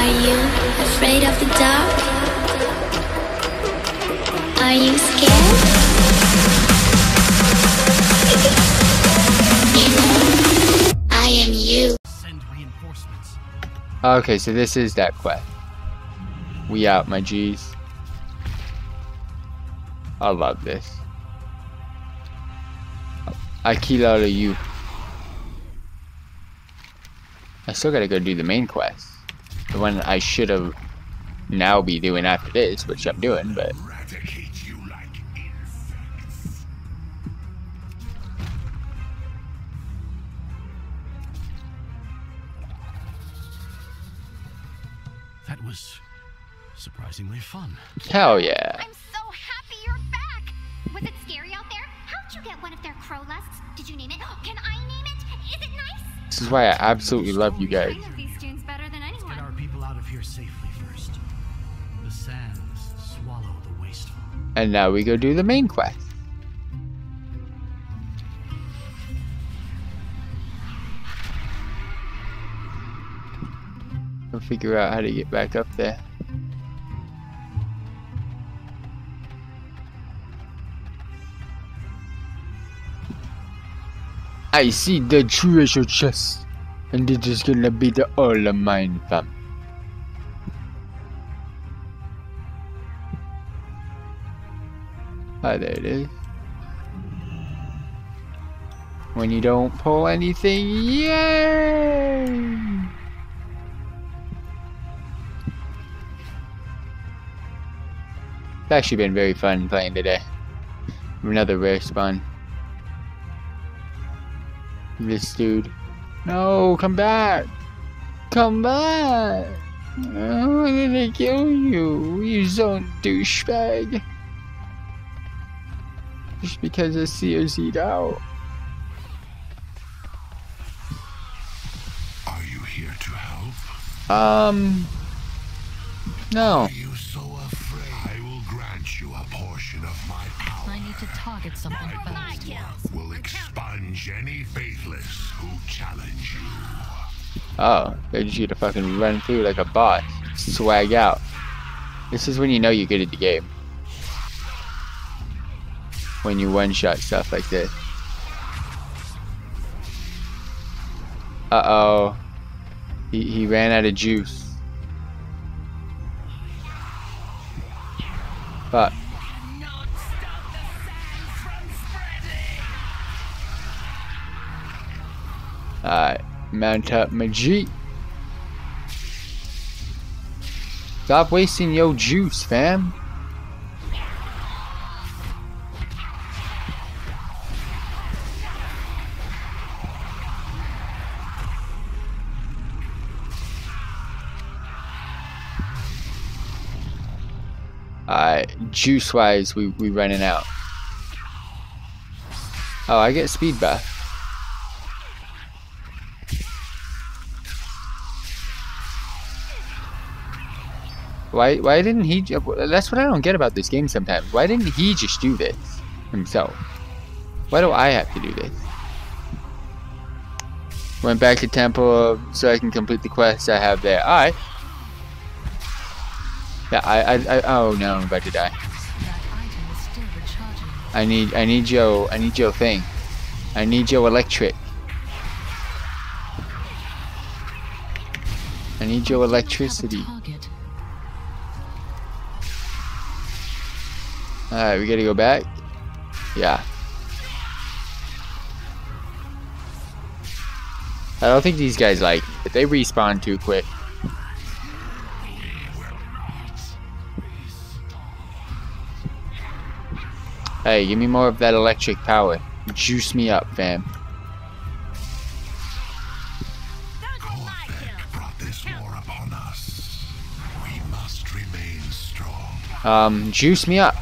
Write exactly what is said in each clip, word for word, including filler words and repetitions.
Are you afraid of the dark? Are you scared? Okay, so this is that quest. We out, my G's. I love this. I kill all of you. I still gotta go do the main quest. The one I should have now be doing after this, which I'm doing, but... Eradicate you like insects. That was surprisingly fun. Hell yeah. I'm so happy you're back. Was it scary out there? How'd you get one of their crow lusts? Did you name it? Can I name it? Is it nice? This is why I absolutely love you guys. I know these dunes better than anyone. Let's get our people out of here safely first. The sands swallow the wasteful. And now we go do the main quest. Figure out how to get back up there. I see the treasure chest, and it is gonna be the all of mine, fam. Ah, there it is. When you don't pull anything, yay! It's actually been very fun playing today. Another rare spawn. This dude. No, come back! Come back! Oh, did I kill you? You zone douchebag! Just because I see you eat out. Are you here to help? Um. No. To target something fast. Will expunge any faithless who challenge you. Oh, they just need to fucking run through like a bot. Swag out. This is when you know you're good at the game. When you one-shot stuff like this. Uh-oh. He, he ran out of juice. Fuck. Alright, mount up my G. Stop wasting your juice, fam. Alright, juice wise, we, we running out. Oh, I get speed buff. Why, why didn't he... That's what I don't get about this game sometimes. Why didn't he just do this himself? Why do I have to do this? Went back to temple so I can complete the quest I have there. Alright. Yeah, I, I... I... Oh, no, I'm about to die. I need... I need your... I need your thing. I need your electric. I need your electricity. Alright, we gotta go back? Yeah. I don't think these guys like it, but they respawn too quick. Hey, give me more of that electric power. Juice me up, fam. Korthik brought this war upon us. We must remain strong. Um, juice me up.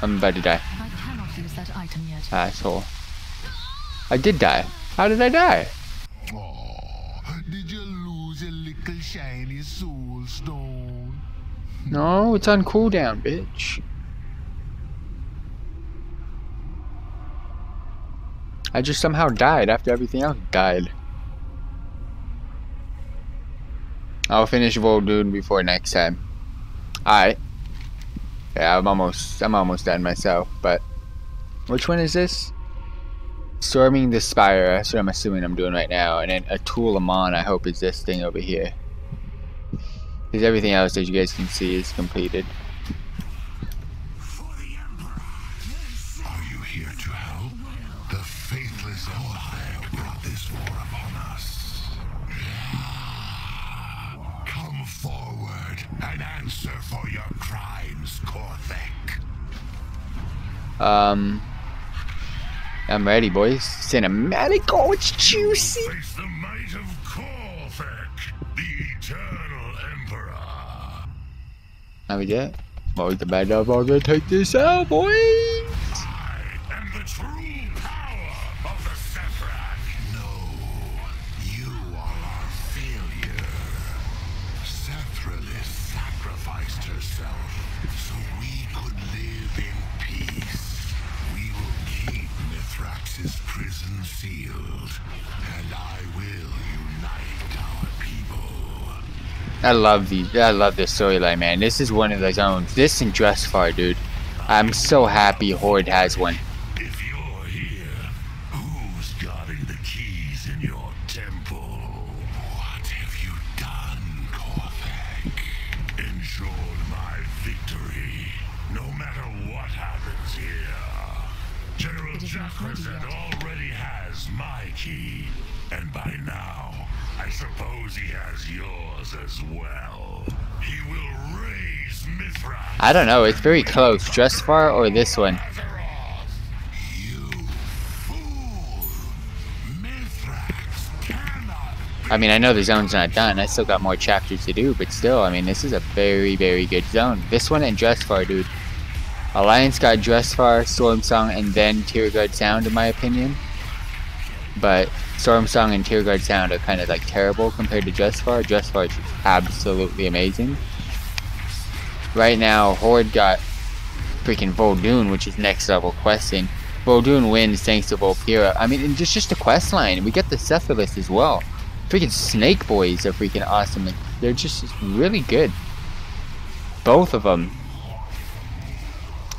I'm about to die. I cannot use that item yet. Asshole. I did die. How did I die? Oh, did you lose a little shiny soul stone? No, it's on cooldown, bitch. I just somehow died after everything else died. I'll finish Vol'dun before next time. Alright. Yeah, I'm almost I'm almost done myself, but which one is this? Storming the Spire, that's what I'm assuming I'm doing right now, and then Atul'Aman I hope is this thing over here. Because everything else that you guys can see is completed. Um, I'm ready, boys. Cinematic, oh, it's juicy. Face the might of Korthak, the Eternal Emperor. Now we get. Well, the bad dog are gonna take this out, boys. I am the true power of the Sethralus. No, you are our failure. Sethralus sacrificed herself so we could live in peace. Mythrax's prison sealed, and I will unite our people. I love these. I love this storyline, man. This is one of those own. This and Dressfar, dude. I'm so happy Horde has one. If you're here, who's guarding the keys in your temple? What have you done, Korthak? Ensure my victory, no matter what happens here. General Jakrasen already has my key, and by now, I suppose he has yours as well. He will raise Mythrax. I don't know, it's very close. Dressfar or this one? You fool! Mythrax cannot be. I mean, I know the zone's not done. I still got more chapters to do, but still, I mean, this is a very, very good zone. This one and Dressfar, dude. Alliance got Dressfar, Stormsong, and then Tiragarde Sound, in my opinion. But Stormsong and Tiragarde Sound are kind of like terrible compared to Dressfar. Dressfar is absolutely amazing. Right now, Horde got freaking Vol'dun, which is next level questing. Vol'dun wins thanks to Volpeira. I mean, it's just a quest line. We get the Cephalus as well. Freaking Snake Boys are freaking awesome. They're just really good. Both of them.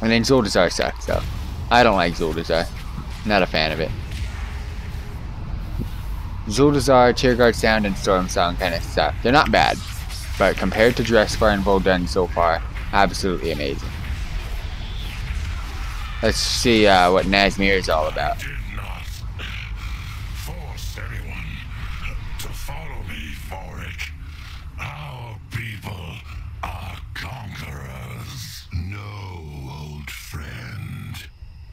And then Zul'dazar sucks, though. I don't like Zul'dazar. Not a fan of it. Zul'dazar, Tiragarde Sound, and Stormsong kind of suck. They're not bad, but compared to Dressfar and Vol'dun so far, absolutely amazing. Let's see uh, what Nazmir is all about. I did not force anyone to follow me for it. Our people are conquerors. No.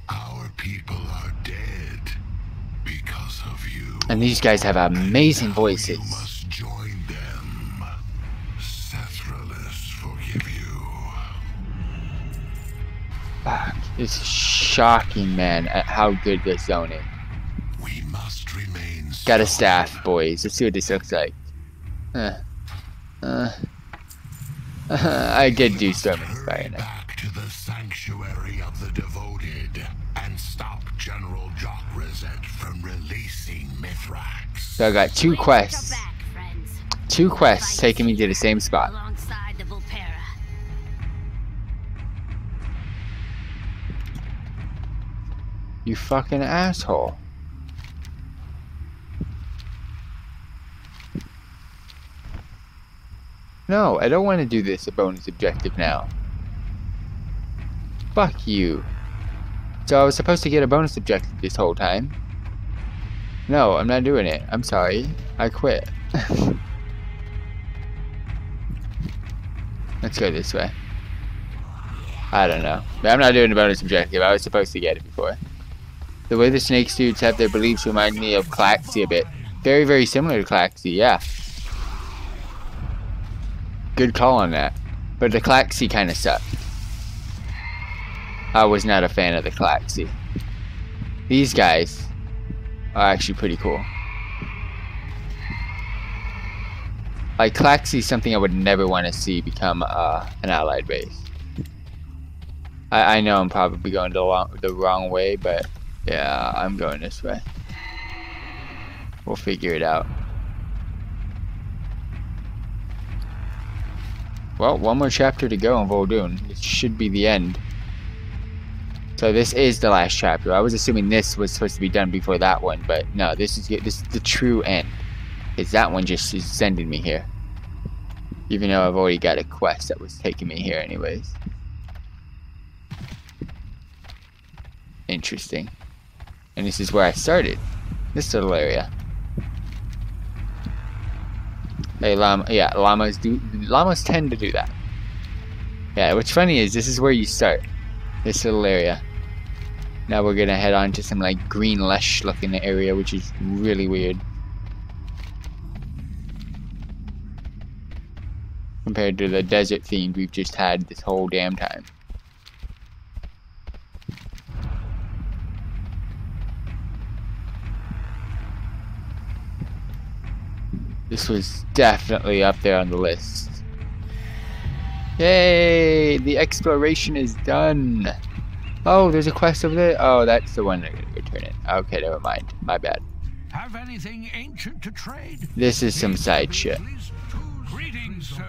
Our people are dead because of you. And these guys have amazing voices. You must join them. Sethralus forgive you. Fuck. It's shocking, man, at how good this zone is. We must remain. Got a staff, boys. Let's see what this looks like. Uh, uh, uh, I did do so many fire now. To the sanctuary of the devoted and stop General Jakrasen from releasing Mythrax. So I got two quests. Two quests taking me to the same spot. Alongside the Volpeira. You fucking asshole. No, I don't want to do this a bonus objective now. Fuck you. So I was supposed to get a bonus objective this whole time. No, I'm not doing it. I'm sorry. I quit. Let's go this way. I don't know. But I'm not doing a bonus objective. I was supposed to get it before. The way the snakes dudes have their beliefs remind me of Klaxxi a bit. Very, very similar to Klaxxi, yeah. Good call on that. But the Klaxxi kind of sucked. I was not a fan of the Klaxxi. These guys are actually pretty cool. Like, Klaxxi is something I would never want to see become uh, an allied race. I, I know I'm probably going the, long, the wrong way, but yeah, I'm going this way. We'll figure it out. Well, one more chapter to go on Vol'dun. It should be the end. So this is the last chapter. I was assuming this was supposed to be done before that one, but no, this is this is the true end. Because that one just is sending me here. Even though I've already got a quest that was taking me here anyways. Interesting. And this is where I started. This little area. Hey, llama, yeah, llamas do, llamas tend to do that. Yeah, what's funny is this is where you start. This little area. Now we're gonna head on to some like green lush looking area, which is really weird. Compared to the desert themed we've just had this whole damn time. This was definitely up there on the list. Yay! The exploration is done! Oh, there's a quest over there? Oh, that's the one I'm gonna return it. Okay, never mind. My bad. Have anything ancient to trade? This is some side shit. Greetings, sir.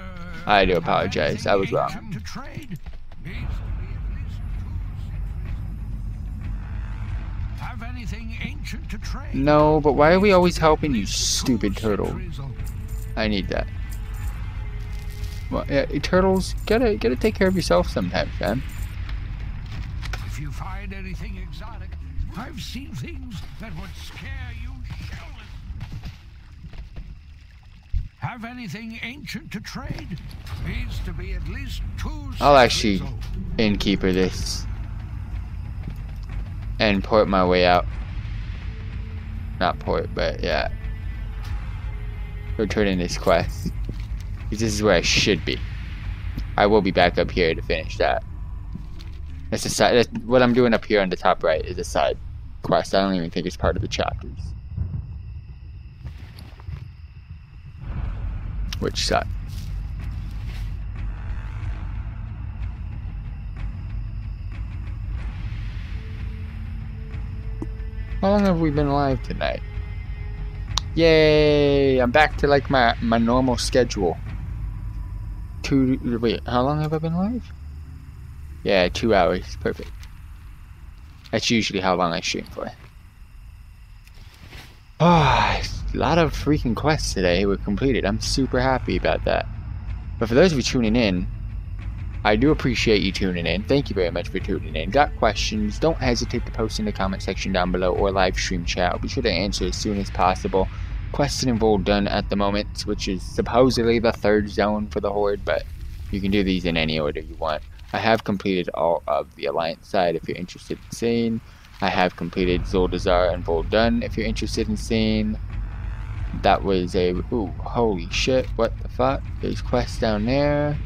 I do apologize. I was wrong. Have anything ancient to trade? No, but why are we always helping you, stupid turtle? I need that. Well, yeah, turtles, gotta gotta take care of yourself sometimes, man. If you find anything exotic, I've seen things that would scare you shell. Have anything ancient to trade? Needs to be at least two. I'll actually innkeeper this and port my way out. Not port, but yeah, returning this quest. Because this is where I should be. I will be back up here to finish that. That's the side. That's what I'm doing up here on the top right is a side quest. I don't even think it's part of the chapters, which sucks. How long have we been alive tonight? Yay! I'm back to like my my normal schedule. Two, wait, how long have I been alive? Yeah, two hours, perfect. That's usually how long I stream for. Ah, oh, a lot of freaking quests today were completed. I'm super happy about that. But for those of you tuning in, I do appreciate you tuning in. Thank you very much for tuning in. Got questions? Don't hesitate to post in the comment section down below or live stream chat. I'll be sure to answer as soon as possible. Questing in Vol'dun at the moment, which is supposedly the third zone for the Horde, but you can do these in any order you want. I have completed all of the Alliance side if you're interested in seeing. I have completed Zul'dazar and Vol'dun if you're interested in seeing. That was a... Ooh, holy shit, what the fuck? There's quests down there.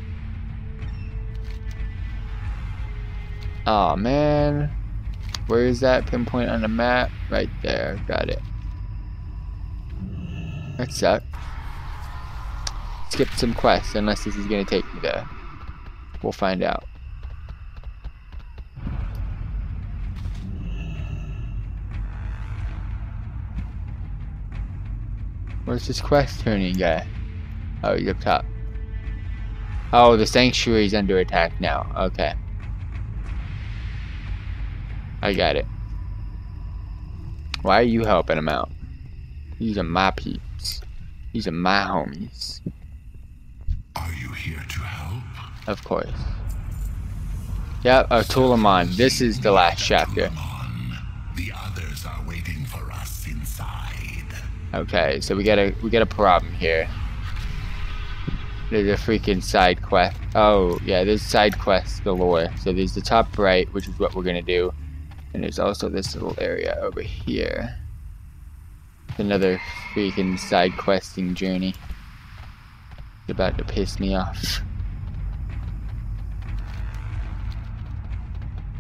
Aw, oh, man. Where is that pinpoint on the map? Right there, got it. That sucked. Skip some quests, unless this is gonna take me there. We'll find out. Where's this quest turning guy? Oh, he's up top. Oh, the sanctuary is under attack now. Okay. I got it. Why are you helping him out? These are my peeps. These are my homies. Are you here to help? Of course. Yep, Atul'Aman. This is the last chapter. The others are waiting for us inside. Okay, so we got a we got a problem here. There's a freaking side quest. Oh yeah, there's side quests galore. So there's the top right, which is what we're gonna do, and there's also this little area over here. Another freaking side questing journey. It's about to piss me off.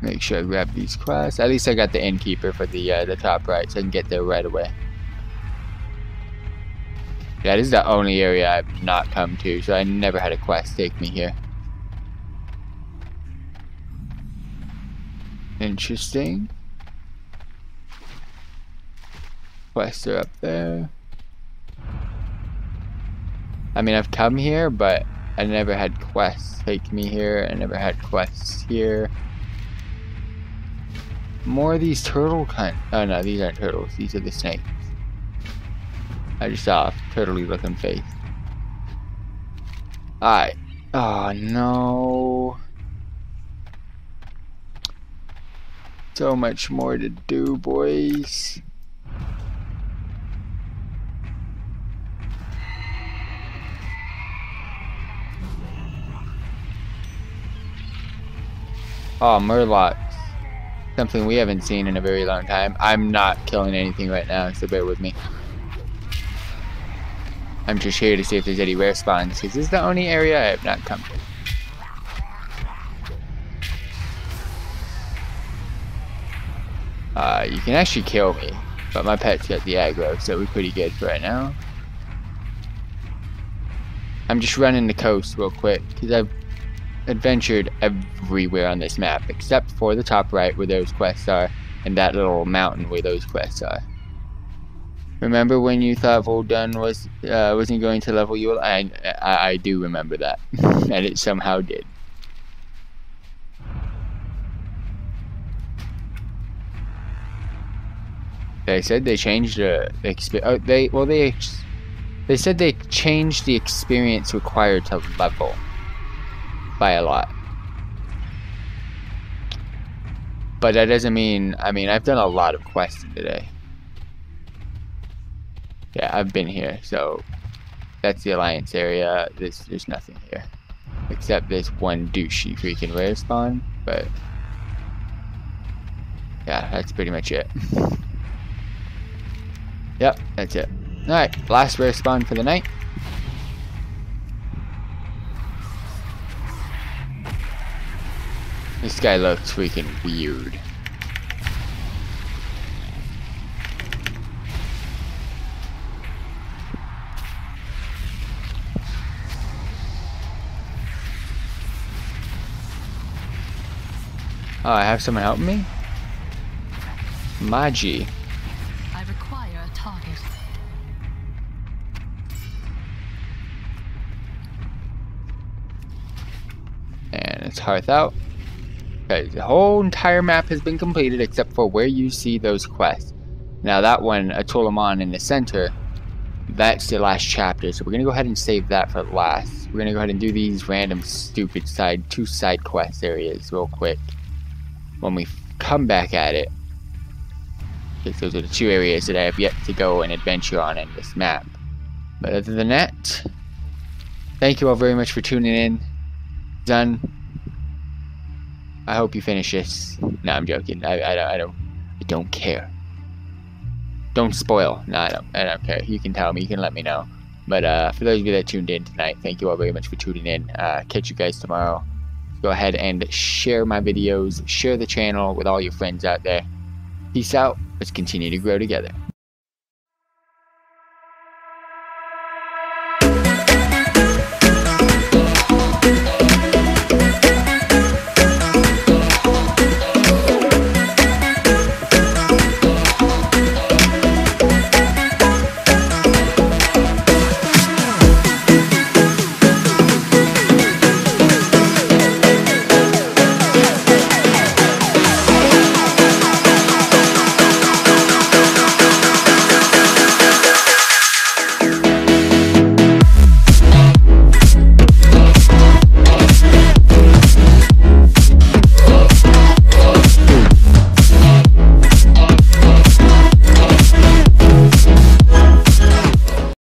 Make sure I grab these quests. At least I got the innkeeper for the uh, the top right, so I can get there right away. Yeah, this is the only area I've not come to, so I never had a quest take me here. Interesting. Quests are up there. I mean, I've come here, but I never had quests take me here. I never had quests here. More of these turtle kind. Oh no, these aren't turtles. These are the snakes. I just saw a turtley looking face. Alright. Oh no. So much more to do, boys. Oh, murlocs. Something we haven't seen in a very long time. I'm not killing anything right now, so bear with me. I'm just here to see if there's any rare spawns, because this is the only area I have not come to. Uh, you can actually kill me, but my pet's got the aggro, so we're pretty good for right now. I'm just running the coast real quick, because I've adventured everywhere on this map except for the top right where those quests are and that little mountain where those quests are. Remember when you thought Vol'dun was uh, wasn't going to level you? I, I, I do remember that and it somehow did. They said they changed the, the exp oh, they well they they said they changed the experience required to level by a lot, but that doesn't mean, I mean, I've done a lot of quests today. Yeah, I've been here, so that's the Alliance area. This, there's nothing here except this one douchey freaking rare spawn, but yeah, that's pretty much it. Yep, that's it. Alright, last rare spawn for the night. This guy looks freaking weird. Oh, I have someone helping me? Maji. I require a target. And it's Hearth out. Okay, the whole entire map has been completed except for where you see those quests. Now that one, Atul'Aman in the center, that's the last chapter. So we're gonna go ahead and save that for last. We're gonna go ahead and do these random stupid side two side quest areas real quick when we come back at it. Because those are the two areas that I have yet to go and adventure on in this map. But other than that, thank you all very much for tuning in. Done. I hope you finish this. No, I'm joking. I, I, I don't. I don't care. Don't spoil. No, I don't. I don't care. You can tell me. You can let me know. But uh, for those of you that tuned in tonight, thank you all very much for tuning in. Uh, catch you guys tomorrow. Go ahead and share my videos. Share the channel with all your friends out there. Peace out. Let's continue to grow together.